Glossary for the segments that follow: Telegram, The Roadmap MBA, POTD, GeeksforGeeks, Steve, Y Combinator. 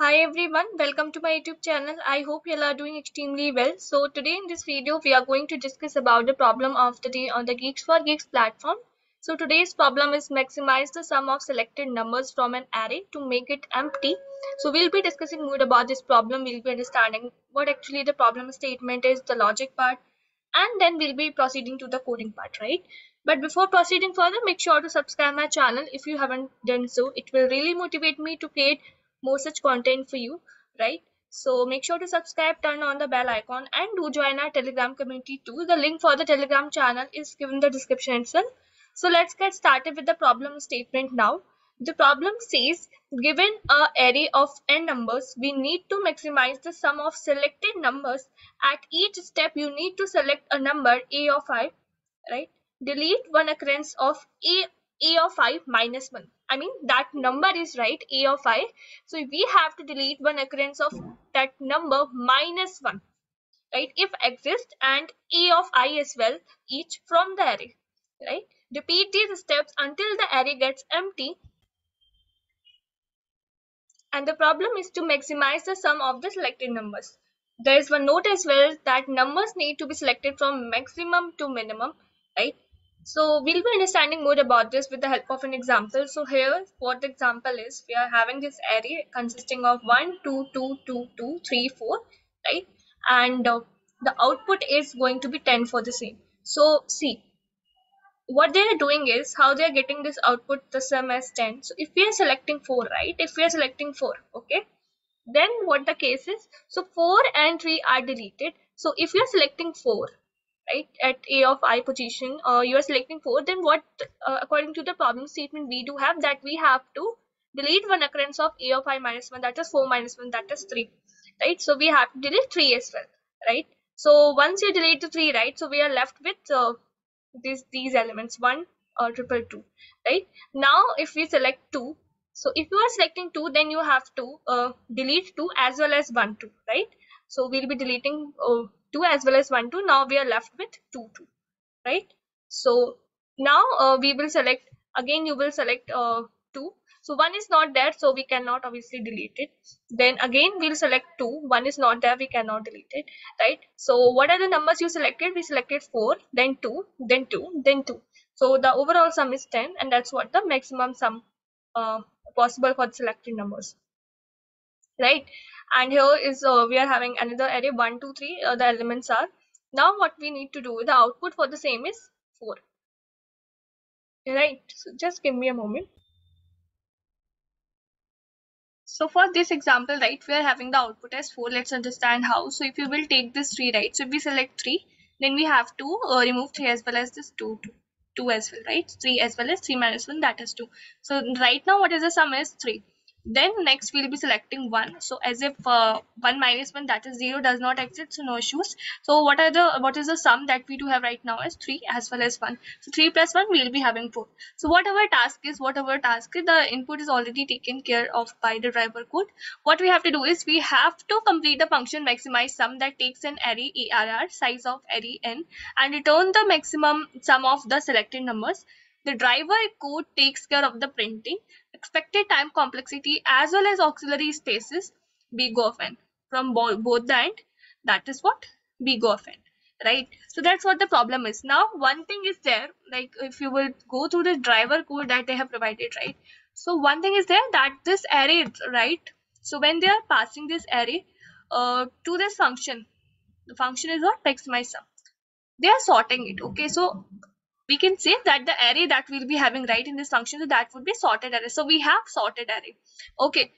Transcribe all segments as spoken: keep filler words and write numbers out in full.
Hi everyone, welcome to my YouTube channel. I hope you all are doing extremely well. So today in this video we are going to discuss about the problem of the day on the GeeksforGeeks platform. So today's problem is maximize the sum of selected numbers from an array to make it empty. So we'll be discussing more about this problem. We'll be understanding what actually the problem statement is, the logic part, and then we'll be proceeding to the coding part, right? But before proceeding further, make sure to subscribe my channel if you haven't done so. It will really motivate me to create more such content for you, right? So make sure to subscribe, turn on the bell icon, and do join our Telegram community too. The link for the Telegram channel is given in the description itself. So let's get started with the problem statement now. The problem says, given an array of n numbers, we need to maximize the sum of selected numbers. At each step, you need to select a number a of I, right? Delete one occurrence of a a of I minus one. I mean, that number is right, a of I. So we have to delete one occurrence of that number minus one, right, if exists, and a of I as well, each from the array, right? Repeat these steps until the array gets empty. And the problem is to maximize the sum of the selected numbers. There is one note as well that numbers need to be selected from maximum to minimum, right? So we'll be understanding more about this with the help of an example. So here what the example is, we are having this array consisting of one, two, two, two, two, three, four, right? And uh, the output is going to be ten for the same. So see, what they are doing is, how they are getting this output, the sum as ten. So if we are selecting four, right? If we are selecting four, okay? Then what the case is, so four and three are deleted. So if you are selecting four, right, at a of I position, uh, you are selecting four, then what, uh, according to the problem statement, we do have that we have to delete one occurrence of a of I minus one, that is four minus one, that is three, right? So we have to delete three as well, right? So once you delete the three, right, so we are left with uh, this, these elements, one or triple two, right? Now if we select two, so if you are selecting two, then you have to uh, delete two as well as one, two, right? So we'll be deleting uh, two as well as one, two. Now we are left with two, two, right? So now uh, we will select again, you will select uh, two. So one is not there, so we cannot obviously delete it. Then again we'll select two, one is not there, we cannot delete it, right? So what are the numbers you selected? We selected four, then two, then two, then two. So the overall sum is ten, and that's what the maximum sum uh, possible for the selected numbers, right? And here is uh, we are having another array, one, two, three, uh, the elements are. Now what we need to do, the output for the same is four, right? So just give me a moment. So for this example, right, we are having the output as four. Let's understand how. So if you will take this three, right, so if we select three, then we have to uh, remove three as well as this two, two, two as well, right? three as well as three minus one, that is two. So right now what is the sum is three. Then next we'll be selecting one. So as if uh, one minus one, that is zero, does not exist, so no issues. So what are the what is the sum that we do have right now is three as well as one. So three plus one, we'll be having four. So whatever task is, whatever task is, the input is already taken care of by the driver code. What we have to do is, we have to complete the function maximize sum that takes an array arr size of array n and return the maximum sum of the selected numbers. The driver code takes care of the printing, expected time complexity as well as auxiliary spaces big of n from bo both the end, that is what big of n, right? So that's what the problem is. Now one thing is there, like if you will go through the driver code that they have provided, right? So one thing is there that this array, right, so when they are passing this array uh, to this function, the function is what maximize sum, they are sorting it, okay? So we can say that the array that we'll be having right in this function, so that would be sorted array. So we have sorted array. Okay,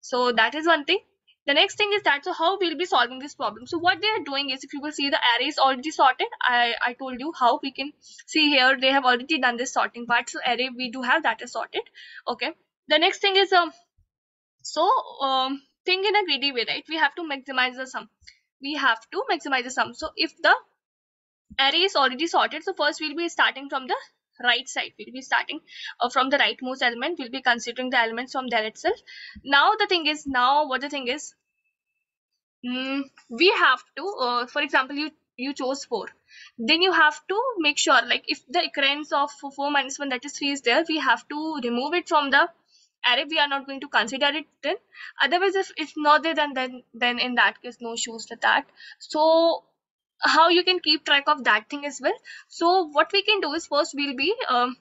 so that is one thing. The next thing is that, so how we'll be solving this problem. So what they are doing is, if you will see, the array is already sorted. I, I told you how. We can see here they have already done this sorting part. So array we do have, that is sorted. Okay. The next thing is, um, so um, think in a greedy way, right? We have to maximize the sum. We have to maximize the sum. So if the array is already sorted, so first we'll be starting from the right side, we'll be starting uh, from the rightmost element, we'll be considering the elements from there itself. Now the thing is, now what the thing is, mm, we have to uh, for example, you you chose four, then you have to make sure, like if the occurrence of four minus one, that is three, is there, we have to remove it from the array we are not going to consider it then. Otherwise, if it's not there, then then then in that case no issues with that. So how you can keep track of that thing as well? So what we can do is, first we'll be um,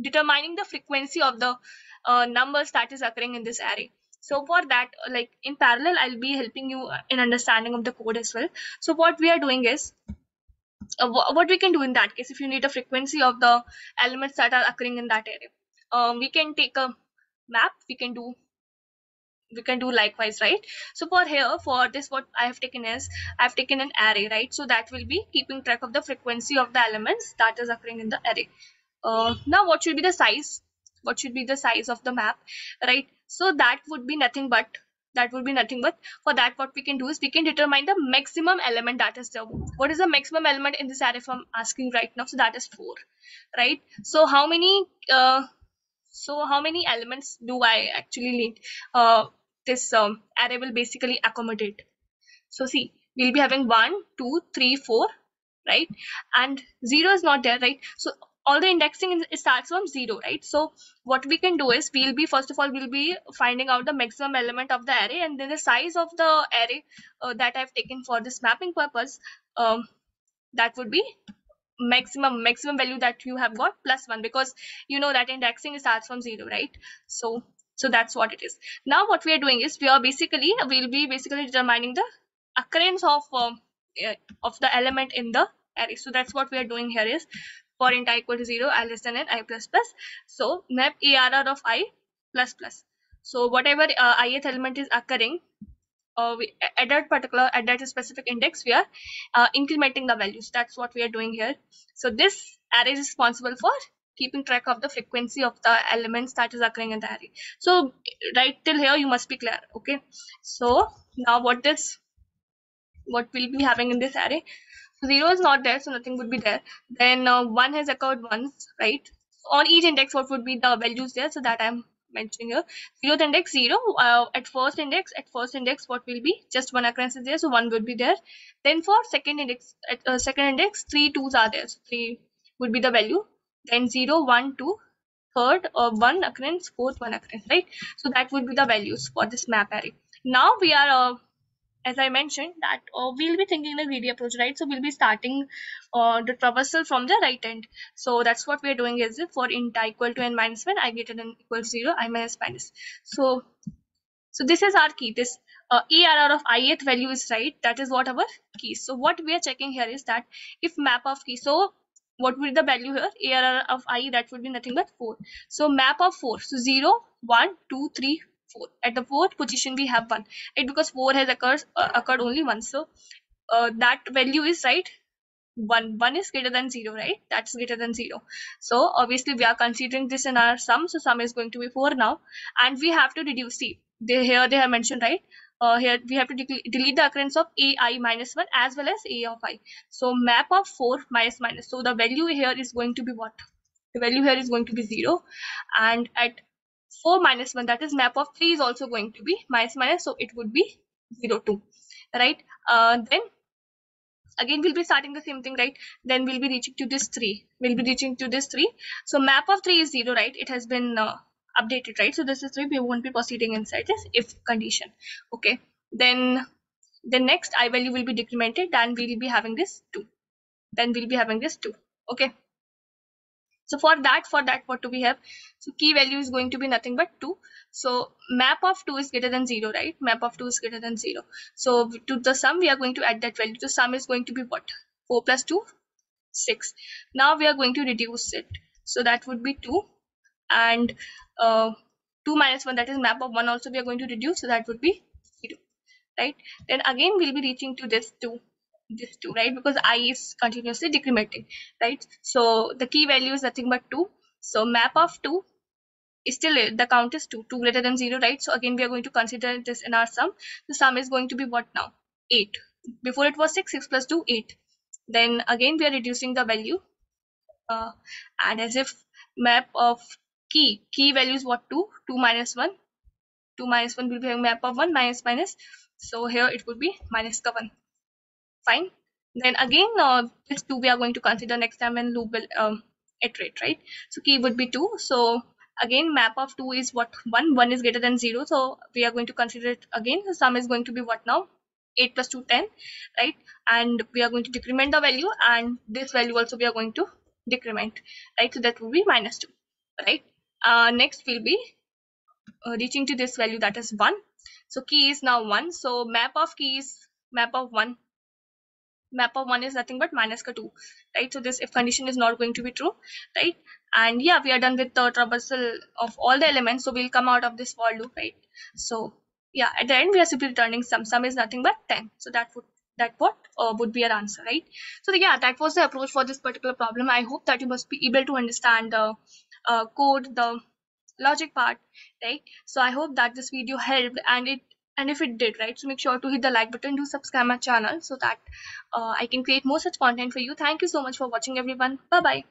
determining the frequency of the uh, numbers that is occurring in this array. So for that, like in parallel, I'll be helping you in understanding of the code as well. So what we are doing is, uh, what we can do in that case, if you need a frequency of the elements that are occurring in that array, um, we can take a map. We can do, we can do likewise, right? So for here, for this, what I have taken is, I have taken an array, right? So that will be keeping track of the frequency of the elements that is occurring in the array. Uh, now, what should be the size? What should be the size of the map, right? So that would be nothing but, that would be nothing but, for that what we can do is we can determine the maximum element that is there. What is the maximum element in this array if I'm asking right now? So that is four, right? So how many, uh, so how many elements do I actually need? Uh, this um, array will basically accommodate. So see, we'll be having one, two, three, four, right? And zero is not there, right? So all the indexing starts from zero, right? So what we can do is, we'll be, first of all, we'll be finding out the maximum element of the array, and then the size of the array uh, that I've taken for this mapping purpose, um, that would be maximum, maximum value that you have got plus one, because you know that indexing starts from zero, right? So, so that's what it is. Now what we are doing is, we are basically, we'll be basically determining the occurrence of, um, of the element in the array. So that's what we are doing here is, for int I equal to zero, I less than n, I plus plus. So map arr of I plus plus. So whatever uh, ith element is occurring uh, we, at that particular, at that specific index, we are uh, incrementing the values. That's what we are doing here. So this array is responsible for keeping track of the frequency of the elements that is occurring in the array. So right till here you must be clear, okay? So now what this, what we'll be having in this array, zero is not there, so nothing would be there. Then uh, one has occurred once, right? So on each index, what would be the values there? So that I'm mentioning here. Zeroth index, zero. Uh, at first index, at first index, what will be? Just one occurrence is there, so one would be there. Then for second index, at uh, second index, three twos are there, so three would be the value. Then zero, one, two, third, uh, one occurrence, fourth, one occurrence, right? So that would be the values for this map array. Now we are. Uh, As I mentioned that uh, we'll be thinking in a greedy approach, right? So we'll be starting uh, the traversal from the right end. So that's what we're doing is, for int I equal to n minus one, I greater than equal to zero, I minus minus. So, so this is our key. This uh, arr of ith value is right. That is what our key. So what we are checking here is that if map of key. So what would be the value here? Arr of I, that would be nothing but four. So map of four. So zero, one, two, three. Four. At the fourth position we have one, right? Because four has occurs uh, occurred only once, so uh, that value is right. One one is greater than zero, right? That's greater than zero. So obviously we are considering this in our sum. So sum is going to be four now, and we have to reduce. See, they, here they have mentioned, right? Uh, here we have to de delete the occurrence of a I minus one as well as a of I. So map of four minus minus. So the value here is going to be what? The value here is going to be zero, and at four minus one, that is map of three is also going to be minus minus, so it would be zero two, right? Uh, then again we'll be starting the same thing, right? Then we'll be reaching to this three, we'll be reaching to this three. So map of three is zero, right? It has been uh, updated, right? So this is three. We won't be proceeding inside this if condition, okay? Then the next I value will be decremented, and we'll be having this two. Then we'll be having this two, okay? So for that, for that, what do we have? So key value is going to be nothing but two. So map of two is greater than zero, right? Map of two is greater than zero. So to the sum, we are going to add that value. So sum is going to be what? four plus two, six. Now we are going to reduce it. So that would be two. And uh, two minus one, that is map of one also we are going to reduce. So that would be zero, right? Then again, we'll be reaching to this two. This two, right? Because I is continuously decrementing, right? So the key value is nothing but two. So map of two is still, the count is two, two greater than zero, right? So again, we are going to consider this in our sum. The sum is going to be what now? eight. Before it was six, six plus two, eight. Then again, we are reducing the value. Uh, and as if map of key, key value is what? two, two minus one. two minus one will be having map of one, minus minus. So here it would be minus the one. Fine. Then again, uh, this two we are going to consider next time when loop will um, iterate, right? So key would be two. So Again, map of two is what? one. one is greater than zero. So we are going to consider it again. The sum is going to be what now? eight plus two, ten. Right? And we are going to decrement the value. And this value also we are going to decrement. Right? So that will be minus two. Right? Uh, next will be uh, reaching to this value, that is one. So key is now one. So map of key is map of one. Map of one is nothing but minus two, right? So this if condition is not going to be true, right? And yeah, we are done with the traversal of all the elements. So we'll come out of this for loop, right? So yeah, at the end we are simply returning sum. Sum is nothing but ten. So that would that what uh, would be our answer, right? So yeah, that was the approach for this particular problem. I hope that you must be able to understand the uh, code, the logic part, right? So I hope that this video helped, and it and if it did, right, so make sure to hit the like button, do subscribe my channel so that uh, I can create more such content for you. Thank you so much for watching, everyone. Bye bye.